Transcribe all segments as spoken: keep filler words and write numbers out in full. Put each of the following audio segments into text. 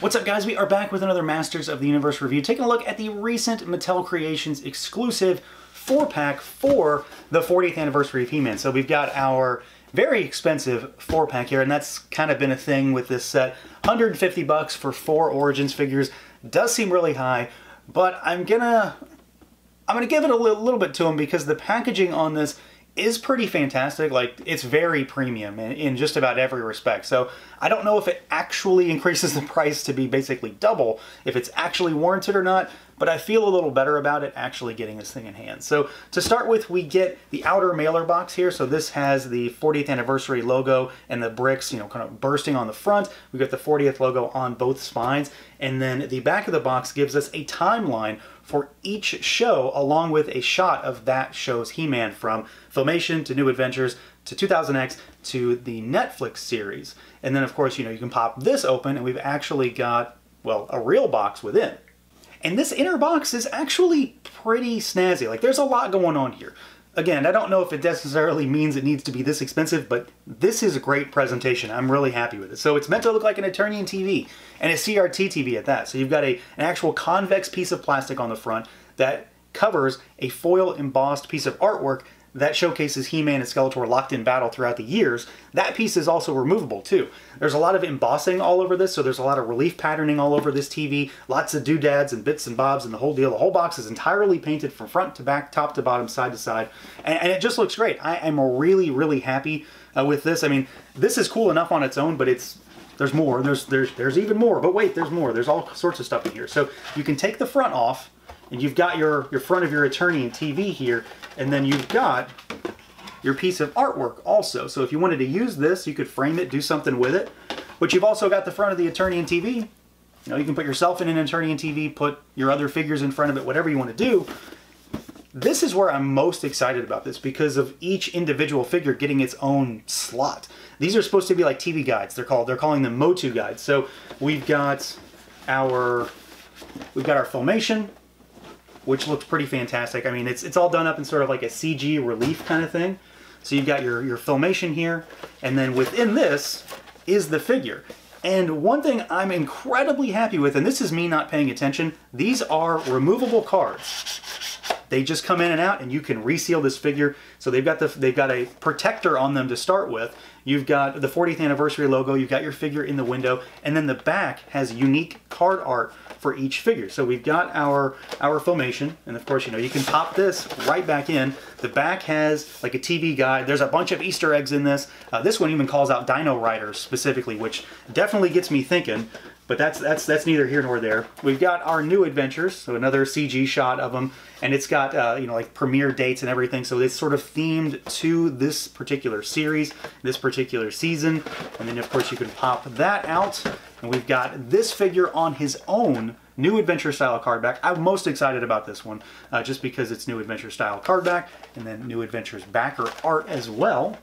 What's up, guys? We are back with another Masters of the Universe review, taking a look at the recent Mattel Creations exclusive four-pack for the fortieth anniversary of He-Man. So we've got our very expensive four-pack here, and that's kind of been a thing with this set. one hundred fifty bucks for four Origins figures does seem really high, but I'm gonna I'm gonna give it a li little bit to them because the packaging on this is pretty fantastic. Like, it's very premium in, in just about every respect. So I don't know if it actually increases the price to be basically double, if it's actually warranted or not, but I feel a little better about it actually getting this thing in hand. So to start with, we get the outer mailer box here. So this has the fortieth anniversary logo and the bricks, you know, kind of bursting on the front. We've got the fortieth logo on both spines. And then the back of the box gives us a timeline for each show, along with a shot of that show's He-Man, from Filmation to New Adventures to two thousand X to the Netflix series. And then, of course, you know, you can pop this open and we've actually got, well, a real box within. And this inner box is actually pretty snazzy. Like, there's a lot going on here. Again, I don't know if it necessarily means it needs to be this expensive, but this is a great presentation. I'm really happy with it. So it's meant to look like an Eternian T V, and a C R T T V at that. So you've got a, an actual convex piece of plastic on the front that covers a foil embossed piece of artwork that showcases He-Man and Skeletor locked in battle throughout the years. That piece is also removable too. There's a lot of embossing all over this, so there's a lot of relief patterning all over this T V, lots of doodads and bits and bobs and the whole deal. The whole box is entirely painted from front to back, top to bottom, side to side, and, and it just looks great. I am really, really happy uh, with this. I mean, this is cool enough on its own, but it's there's more, there's, there's, there's even more, but wait, there's more. There's all sorts of stuff in here. So you can take the front off, and you've got your, your front of your Eternian T V here, and then you've got your piece of artwork also. So if you wanted to use this, you could frame it, do something with it. But you've also got the front of the Eternian T V. You know, you can put yourself in an Eternian T V, put your other figures in front of it, whatever you want to do. This is where I'm most excited about this, because of each individual figure getting its own slot. These are supposed to be like T V guides. They're called, they're calling them Motu guides. So we've got our, we've got our Filmation, which looks pretty fantastic. I mean, it's it's all done up in sort of like a C G relief kind of thing. So you've got your, your Filmation here, and then within this is the figure. And one thing I'm incredibly happy with, and this is me not paying attention, these are removable cards. They just come in and out, and you can reseal this figure. So they've got the they've got a protector on them to start with. You've got the fortieth anniversary logo, you've got your figure in the window, and then the back has unique card art for each figure. So we've got our our Filmation, and of course, you know, you can pop this right back in. The back has like a T V guide. There's a bunch of Easter eggs in this. Uh, this one even calls out Dino Riders specifically, which definitely gets me thinking. But that's that's that's neither here nor there. We've got our New Adventures, so another C G shot of them, and it's got uh, you know, like premiere dates and everything. So it's sort of themed to this particular series, this particular season, and then of course you can pop that out, and we've got this figure on his own New Adventure style card back. I'm most excited about this one, uh, just because it's New Adventure style card back, and then New Adventures backer art as well.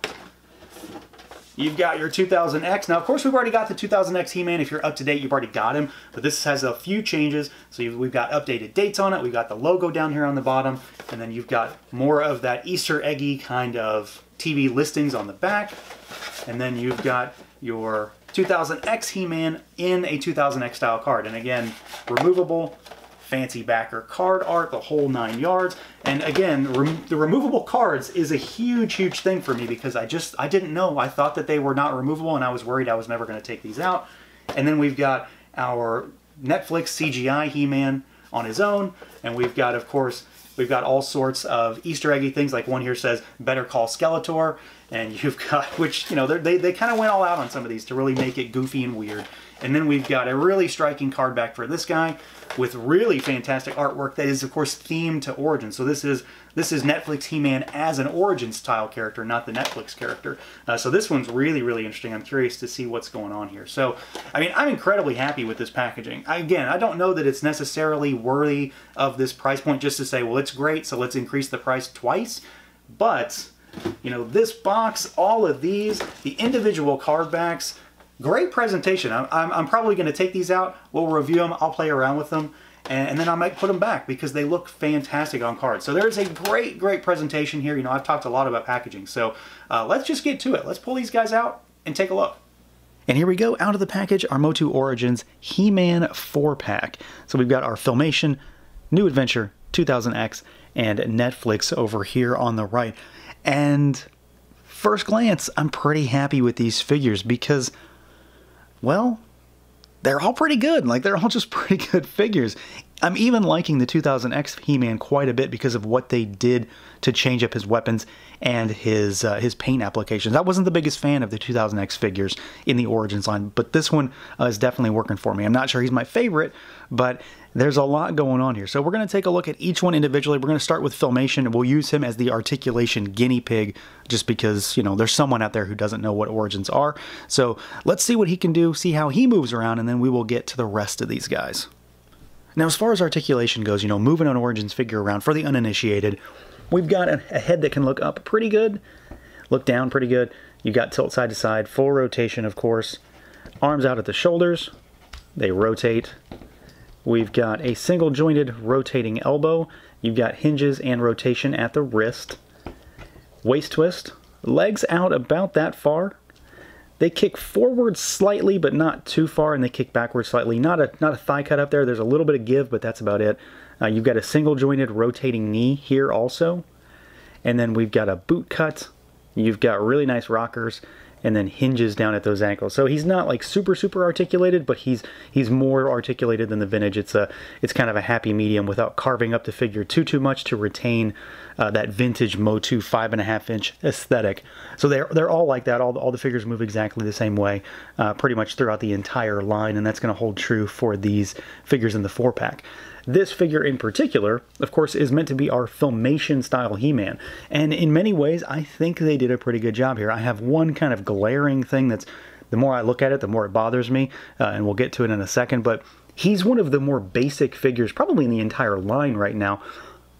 You've got your two thousand X. Now, of course, we've already got the two thousand X He-Man. If you're up to date, you've already got him. But this has a few changes. So you've, we've got updated dates on it. We've got the logo down here on the bottom. And then you've got more of that Easter eggy kind of T V listings on the back. And then you've got your two thousand X He-Man in a two thousand X style card. And again, removable, fancy backer card art, the whole nine yards. And again, rem the removable cards is a huge, huge thing for me, because I just, I didn't know. I thought that they were not removable, and I was worried I was never going to take these out. And then we've got our Netflix C G I He-Man on his own. And we've got, of course, we've got all sorts of Easter eggy things. Like one here says, "Better call Skeletor." And you've got, which, you know, they, they kind of went all out on some of these to really make it goofy and weird. And then we've got a really striking card back for this guy with really fantastic artwork that is, of course, themed to Origins. So this is this is Netflix He-Man as an Origins-style character, not the Netflix character. Uh, so this one's really, really interesting. I'm curious to see what's going on here. So, I mean, I'm incredibly happy with this packaging. I, again, I don't know that it's necessarily worthy of this price point just to say, well, it's great, so let's increase the price twice. But, you know, this box, all of these, the individual card backs, great presentation. I'm, I'm, I'm probably going to take these out. We'll review them. I'll play around with them. And, and then I might put them back, because they look fantastic on cards. So there's a great, great presentation here. You know, I've talked a lot about packaging. So uh, let's just get to it. Let's pull these guys out and take a look. And here we go, out of the package, our Motu Origins He-Man four pack. So we've got our Filmation, New Adventure, two thousand X, and Netflix over here on the right. And first glance, I'm pretty happy with these figures because, well, they're all pretty good. Like, they're all just pretty good figures. I'm even liking the two thousand X He-Man quite a bit because of what they did to change up his weapons and his uh, his paint applications. I wasn't the biggest fan of the two thousand X figures in the Origins line, but this one uh, is definitely working for me. I'm not sure he's my favorite, but there's a lot going on here. So we're going to take a look at each one individually. We're going to start with Filmation. We'll use him as the articulation guinea pig just because, you know, there's someone out there who doesn't know what Origins are. So let's see what he can do, see how he moves around, and then we will get to the rest of these guys. Now, as far as articulation goes, you know, moving an Origins figure around for the uninitiated, we've got a head that can look up pretty good, look down pretty good. You've got tilt side to side, full rotation, of course. Arms out at the shoulders, they rotate. We've got a single jointed rotating elbow. You've got hinges and rotation at the wrist. Waist twist, legs out about that far. They kick forward slightly, but not too far, and they kick backwards slightly. Not a not a thigh cut up there. There's a little bit of give, but that's about it. Uh, you've got a single jointed rotating knee here also. And then we've got a boot cut. You've got really nice rockers and then hinges down at those ankles. So he's not like super, super articulated, but he's he's more articulated than the vintage. It's a it's kind of a happy medium without carving up the figure too, too much to retain uh, that vintage Motu five and a half inch aesthetic. So they're, they're all like that. All, all the figures move exactly the same way uh, pretty much throughout the entire line, and that's gonna hold true for these figures in the four pack. This figure in particular, of course, is meant to be our Filmation-style He-Man. And in many ways, I think they did a pretty good job here. I have one kind of glaring thing that's, the more I look at it, the more it bothers me, uh, and we'll get to it in a second, but he's one of the more basic figures probably in the entire line right now,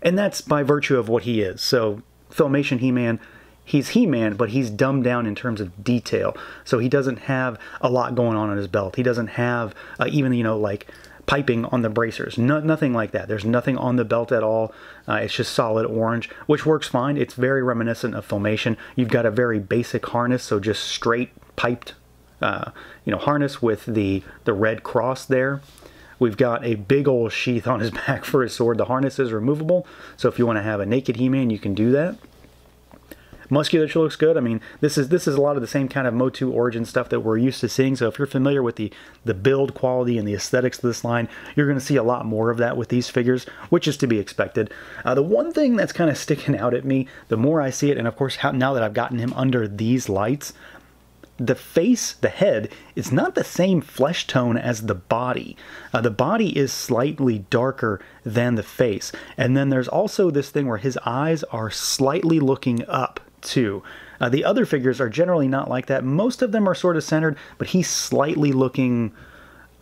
and that's by virtue of what he is. So, Filmation He-Man, he's He-Man, but he's dumbed down in terms of detail. So he doesn't have a lot going on on his belt. He doesn't have uh, even, you know, like, piping on the bracers. No, nothing like that. There's nothing on the belt at all. Uh, it's just solid orange, which works fine. It's very reminiscent of Filmation. You've got a very basic harness, so just straight piped uh, you know, harness with the, the red cross there. We've got a big old sheath on his back for his sword. The harness is removable, so if you want to have a naked He-Man, you can do that. Musculature looks good. I mean, this is this is a lot of the same kind of Motu Origin stuff that we're used to seeing. So if you're familiar with the, the build quality and the aesthetics of this line, you're going to see a lot more of that with these figures, which is to be expected. Uh, the one thing that's kind of sticking out at me, the more I see it, and of course how, now that I've gotten him under these lights, the face, the head, is not the same flesh tone as the body. Uh, the body is slightly darker than the face. And then there's also this thing where his eyes are slightly looking up too. Uh, the other figures are generally not like that. Most of them are sort of centered, but he's slightly looking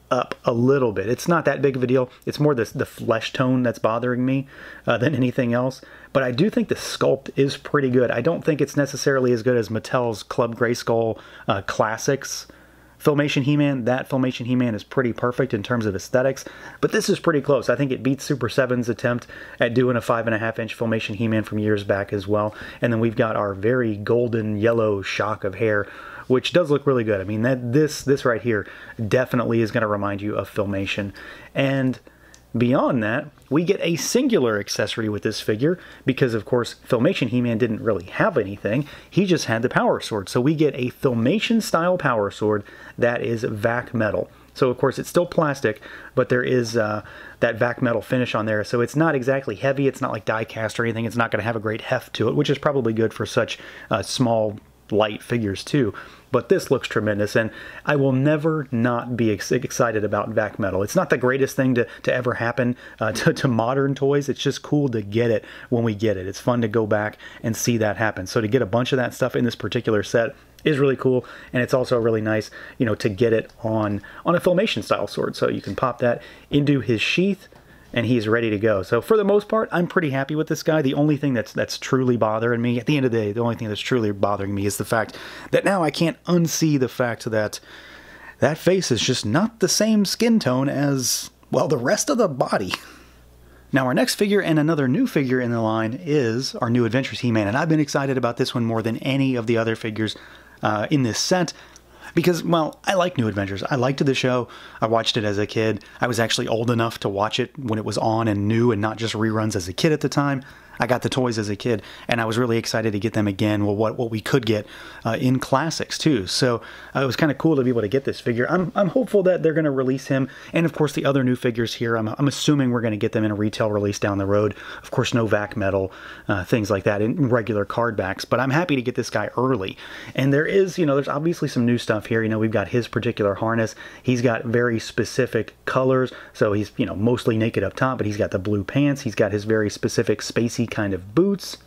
up a little bit. It's not that big of a deal. It's more the, the flesh tone that's bothering me uh, than anything else. But I do think the sculpt is pretty good. I don't think it's necessarily as good as Mattel's Club Grayskull uh, classics. Filmation He-Man, that Filmation He-Man is pretty perfect in terms of aesthetics, but this is pretty close. I think it beats Super seven's attempt at doing a five and a half inch Filmation He-Man from years back as well. And then we've got our very golden yellow shock of hair, which does look really good. I mean, that this this right here definitely is going to remind you of Filmation. And beyond that, we get a singular accessory with this figure because, of course, Filmation He-Man didn't really have anything. He just had the power sword. So we get a Filmation-style power sword that is V A C metal. So, of course, it's still plastic, but there is uh, that V A C metal finish on there. So it's not exactly heavy. It's not like die-cast or anything. It's not going to have a great heft to it, which is probably good for such uh, small, light figures, too. But this looks tremendous, and I will never not be ex excited about V A C metal. It's not the greatest thing to, to ever happen uh, to, to modern toys. It's just cool to get it when we get it. It's fun to go back and see that happen. So to get a bunch of that stuff in this particular set is really cool, and it's also really nice, you know, to get it on, on a Filmation-style sword. So you can pop that into his sheath, and he's ready to go. So for the most part, I'm pretty happy with this guy. The only thing that's that's truly bothering me, at the end of the day, the only thing that's truly bothering me is the fact that now I can't unsee the fact that that face is just not the same skin tone as, well, the rest of the body. Now our next figure, and another new figure in the line, is our New Adventures He-Man. And I've been excited about this one more than any of the other figures uh, in this set. because, well, I like New Adventures. I liked the show. I watched it as a kid. I was actually old enough to watch it when it was on and new and not just reruns as a kid at the time. I got the toys as a kid, and I was really excited to get them again, well, what, what we could get uh, in classics, too. So uh, it was kind of cool to be able to get this figure. I'm, I'm hopeful that they're going to release him, and, of course, the other new figures here. I'm, I'm assuming we're going to get them in a retail release down the road. Of course, no V A C metal, uh, things like that, in regular card backs. But I'm happy to get this guy early. And there is, you know, there's obviously some new stuff here. You know, we've got his particular harness. He's got very specific colors, so he's, you know, mostly naked up top, but he's got the blue pants. He's got his very specific spacey kind of boots,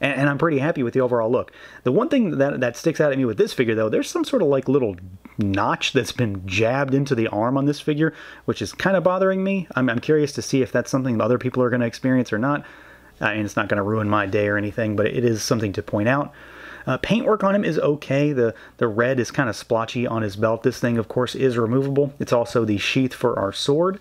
and, and I'm pretty happy with the overall look. The one thing that, that sticks out at me with this figure, though, there's some sort of like little notch that's been jabbed into the arm on this figure, which is kind of bothering me. I'm, I'm curious to see if that's something other people are going to experience or not. I mean, it's not going to ruin my day or anything, but it is something to point out. Uh, paintwork on him is okay. The, the red is kind of splotchy on his belt. This thing, of course, is removable. It's also the sheath for our sword.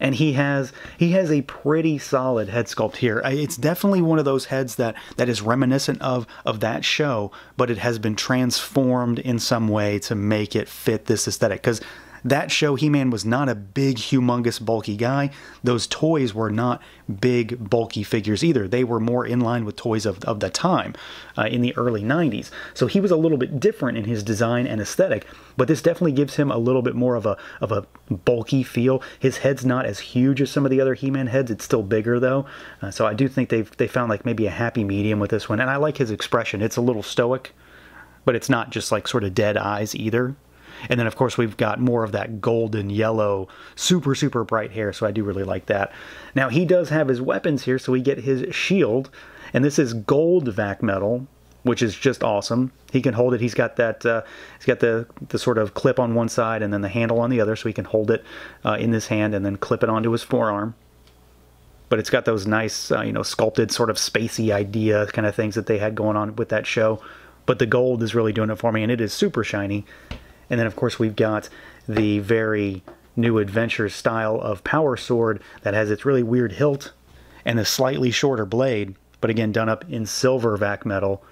And he has he has a pretty solid head sculpt here. It's definitely one of those heads that, that is reminiscent of, of that show, but it has been transformed in some way to make it fit this aesthetic. Because that show, He-Man was not a big, humongous, bulky guy. Those toys were not big, bulky figures either. They were more in line with toys of, of the time uh, in the early nineties. So he was a little bit different in his design and aesthetic, but this definitely gives him a little bit more of a, of a bulky feel. His head's not as huge as some of the other He-Man heads. It's still bigger, though. Uh, so I do think they've they found like maybe a happy medium with this one. And I like his expression. It's a little stoic, but it's not just like sort of dead eyes either. And then, of course, we've got more of that golden yellow, super, super bright hair, so I do really like that. Now, he does have his weapons here, so we get his shield, and this is gold V A C metal, which is just awesome. He can hold it. He's got that. Uh, he's got the the sort of clip on one side and then the handle on the other, so he can hold it uh, in this hand and then clip it onto his forearm. But it's got those nice, uh, you know, sculpted sort of spacey idea kind of things that they had going on with that show. But the gold is really doing it for me, and it is super shiny. And then, of course, we've got the very New Adventures style of power sword that has its really weird hilt and a slightly shorter blade, but again, done up in silver V A C metal.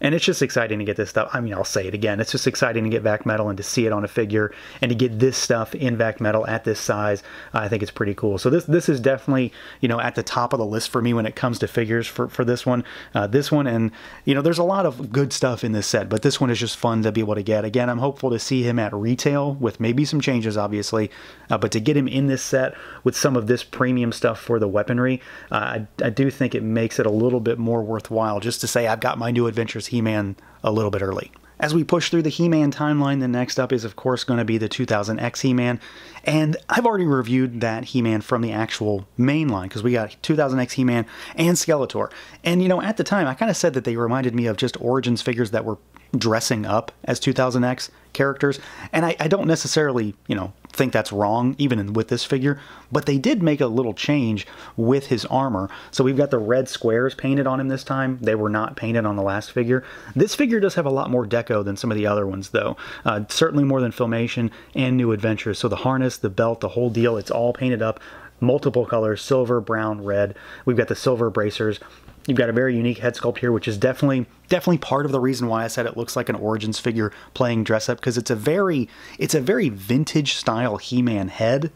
And it's just exciting to get this stuff. I mean, I'll say it again. It's just exciting to get V A C metal and to see it on a figure and to get this stuff in V A C metal at this size. I think it's pretty cool. So this this is definitely, you know, at the top of the list for me when it comes to figures for, for this one. Uh, this one and, you know, there's a lot of good stuff in this set, but this one is just fun to be able to get. Again, I'm hopeful to see him at retail with maybe some changes, obviously, uh, but to get him in this set with some of this premium stuff for the weaponry, uh, I, I do think it makes it a little bit more worthwhile just to say I've got my New Adventures He-Man a little bit early. As we push through the He-Man timeline, the next up is, of course, going to be the two thousand X He-Man. And I've already reviewed that He-Man from the actual main line, because we got two thousand X He-Man and Skeletor. And, you know, at the time, I kind of said that they reminded me of just Origins figures that were dressing up as two thousand X characters. And I, I don't necessarily, you know, think that's wrong, even in, with this figure. But they did make a little change with his armor. So we've got the red squares painted on him this time. They were not painted on the last figure. This figure does have a lot more deco than some of the other ones, though. Uh, certainly more than Filmation and New Adventures. So the harness, the belt, the whole deal, it's all painted up. Multiple colors, silver, brown, red. We've got the silver bracers. You've got a very unique head sculpt here, which is definitely definitely part of the reason why I said it looks like an Origins figure playing dress up, because it's a very it's a very vintage style He-Man head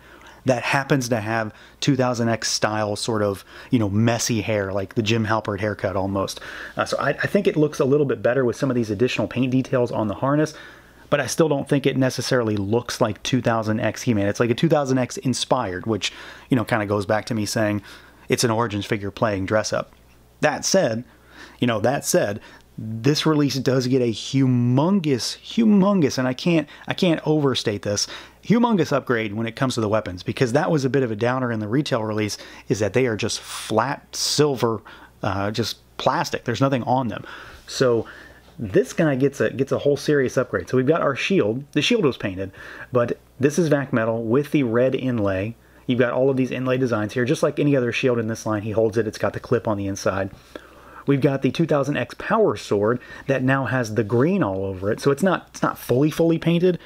that happens to have two thousand X style sort of, you know, messy hair, like the Jim Halpert haircut almost. Uh, so I, I think it looks a little bit better with some of these additional paint details on the harness. But I still don't think it necessarily looks like two thousand X He-Man. It's like a two thousand X inspired, which, you know, kind of goes back to me saying it's an Origins figure playing dress up. That said, you know, that said, this release does get a humongous, humongous, and I can't, I can't overstate this, humongous upgrade when it comes to the weapons, because that was a bit of a downer in the retail release, is that they are just flat silver, uh, just plastic. There's nothing on them. So this guy gets a gets a whole serious upgrade. So we've got our shield. The shield was painted, but this is V A C metal with the red inlay. You've got all of these inlay designs here. Just like any other shield in this line, he holds it. It's got the clip on the inside. We've got the two thousand X power sword that now has the green all over it. So it's not it's not fully, fully painted,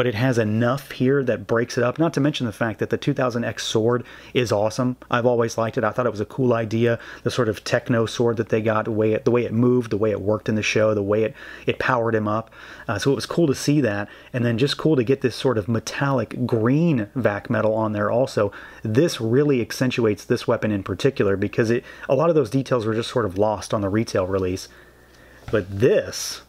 but it has enough here that breaks it up. Not to mention the fact that the two thousand X sword is awesome. I've always liked it. I thought it was a cool idea, the sort of techno sword that they got, the way it, the way it moved, the way it worked in the show, the way it, it powered him up. Uh, so it was cool to see that, and then just cool to get this sort of metallic green V A C metal on there also. This really accentuates this weapon in particular, because it a lot of those details were just sort of lost on the retail release. But this,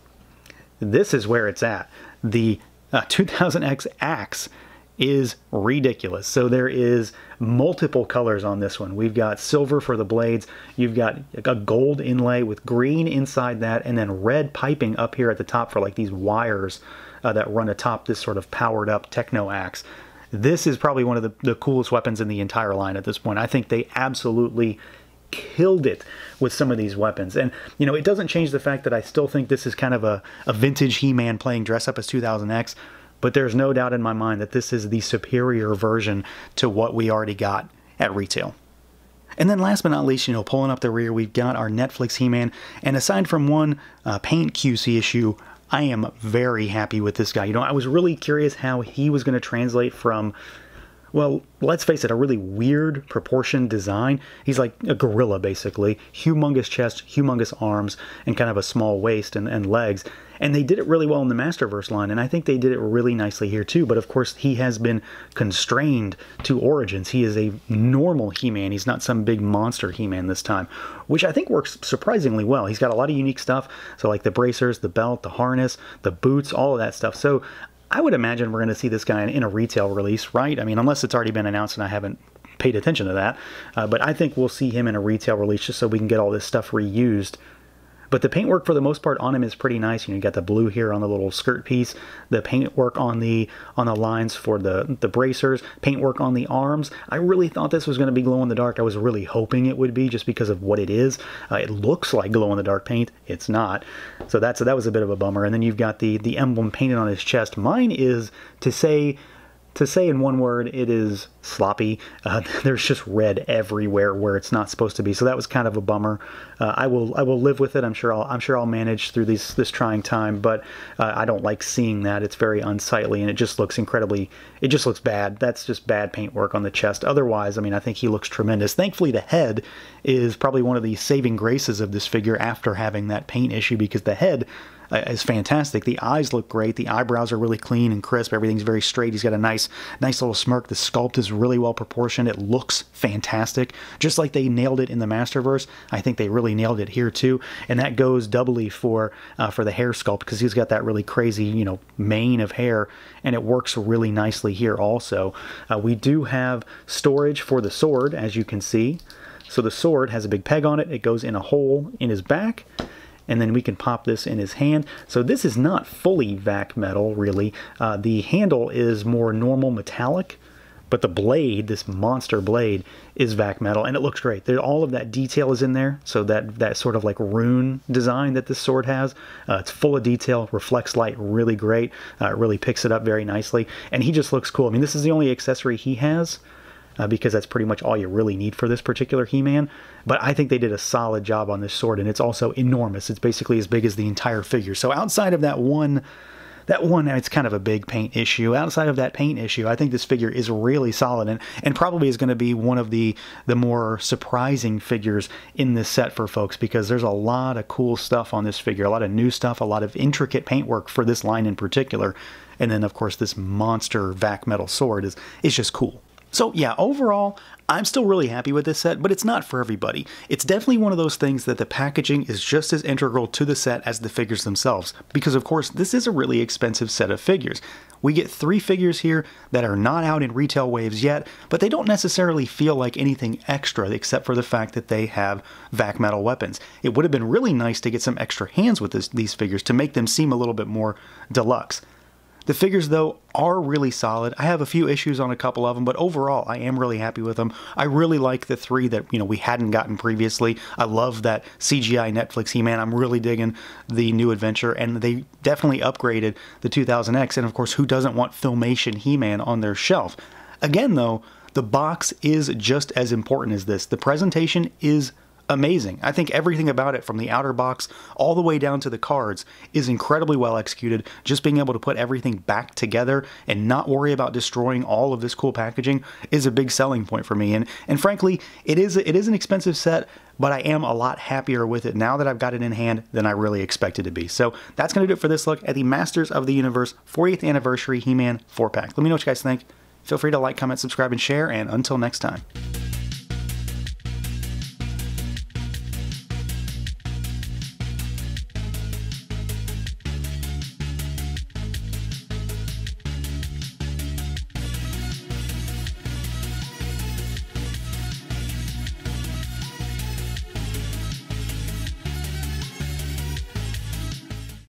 this is where it's at. The uh, two thousand X axe is ridiculous. So there is multiple colors on this one. We've got silver for the blades. You've got a gold inlay with green inside that, and then red piping up here at the top for like these wires uh, that run atop this sort of powered up techno axe. This is probably one of the, the coolest weapons in the entire line at this point. I think they absolutely killed it with some of these weapons. And, you know, it doesn't change the fact that I still think this is kind of a, a vintage He-Man playing dress up as two thousand X, but there's no doubt in my mind that this is the superior version to what we already got at retail. And then last but not least, you know, pulling up the rear, we've got our Netflix He-Man, and aside from one uh, paint Q C issue, I am very happy with this guy. You know, I was really curious how he was going to translate from, well, let's face it, a really weird proportioned design. He's like a gorilla, basically. Humongous chest, humongous arms, and kind of a small waist and, and legs. And they did it really well in the Masterverse line, and I think they did it really nicely here too. But of course, he has been constrained to Origins. He is a normal He-Man. He's not some big monster He-Man this time, which I think works surprisingly well. He's got a lot of unique stuff, so like the bracers, the belt, the harness, the boots, all of that stuff. So I would imagine we're going to see this guy in, in a retail release, right? I mean, unless it's already been announced and I haven't paid attention to that. Uh, but I think we'll see him in a retail release just so we can get all this stuff reused. But the paintwork for the most part on him is pretty nice. You know, you got the blue here on the little skirt piece, the paintwork on the on the lines for the, the bracers, paintwork on the arms. I really thought this was going to be glow in the dark. I was really hoping it would be, just because of what it is. Uh, it looks like glow in the dark paint. It's not. So that's that was a bit of a bummer. And then you've got the the emblem painted on his chest. Mine is to say. To say in one word, it is sloppy. Uh, there's just red everywhere where it's not supposed to be, so that was kind of a bummer. Uh, I will I will live with it. I'm sure I'll I'm sure I'll manage through this this trying time. But uh, I don't like seeing that. It's very unsightly, and it just looks incredibly. It just looks bad. That's just bad paintwork on the chest. Otherwise, I mean, I think he looks tremendous. Thankfully, the head is probably one of the saving graces of this figure after having that paint issue, because the head is fantastic. The eyes look great. The eyebrows are really clean and crisp. Everything's very straight. He's got a nice, nice little smirk. The sculpt is really well proportioned. It looks fantastic. Just like they nailed it in the Masterverse, I think they really nailed it here too. And that goes doubly for uh, for the hair sculpt, because he's got that really crazy, you know, mane of hair, and it works really nicely here also. Uh, we do have storage for the sword, as you can see. So the sword has a big peg on it. It goes in a hole in his back. And then we can pop this in his hand. So this is not fully V A C metal, really. Uh, the handle is more normal metallic, but the blade, this monster blade, is V A C metal, and it looks great. There, all of that detail is in there, so that, that sort of like rune design that this sword has, uh, it's full of detail, reflects light really great, uh, it really picks it up very nicely, and he just looks cool. I mean, this is the only accessory he has, Uh, because that's pretty much all you really need for this particular He-Man. But I think they did a solid job on this sword, and it's also enormous. It's basically as big as the entire figure. So outside of that one, that one, it's kind of a big paint issue. Outside of that paint issue, I think this figure is really solid, and, and probably is going to be one of the, the more surprising figures in this set for folks, because there's a lot of cool stuff on this figure, a lot of new stuff, a lot of intricate paintwork for this line in particular. And then, of course, this monster V A C metal sword is, is just cool. So yeah, overall, I'm still really happy with this set, but it's not for everybody. It's definitely one of those things that the packaging is just as integral to the set as the figures themselves, because of course, this is a really expensive set of figures. We get three figures here that are not out in retail waves yet, but they don't necessarily feel like anything extra except for the fact that they have V A C metal weapons. It would have been really nice to get some extra hands with this, these figures to make them seem a little bit more deluxe. The figures, though, are really solid. I have a few issues on a couple of them, but overall, I am really happy with them. I really like the three that, you know, we hadn't gotten previously. I love that C G I Netflix He-Man. I'm really digging the New Adventure, and they definitely upgraded the two thousand X, and of course, who doesn't want Filmation He-Man on their shelf? Again, though, the box is just as important as this. The presentation is amazing. I think everything about it, from the outer box all the way down to the cards, is incredibly well executed. Just being able to put everything back together and not worry about destroying all of this cool packaging is a big selling point for me. And and frankly, it is it is an expensive set, but I am a lot happier with it now that I've got it in hand than I really expected to be. So that's going to do it for this look at the Masters of the Universe fortieth Anniversary He-Man four pack. Let me know what you guys think. Feel free to like, comment, subscribe, and share, and until next time.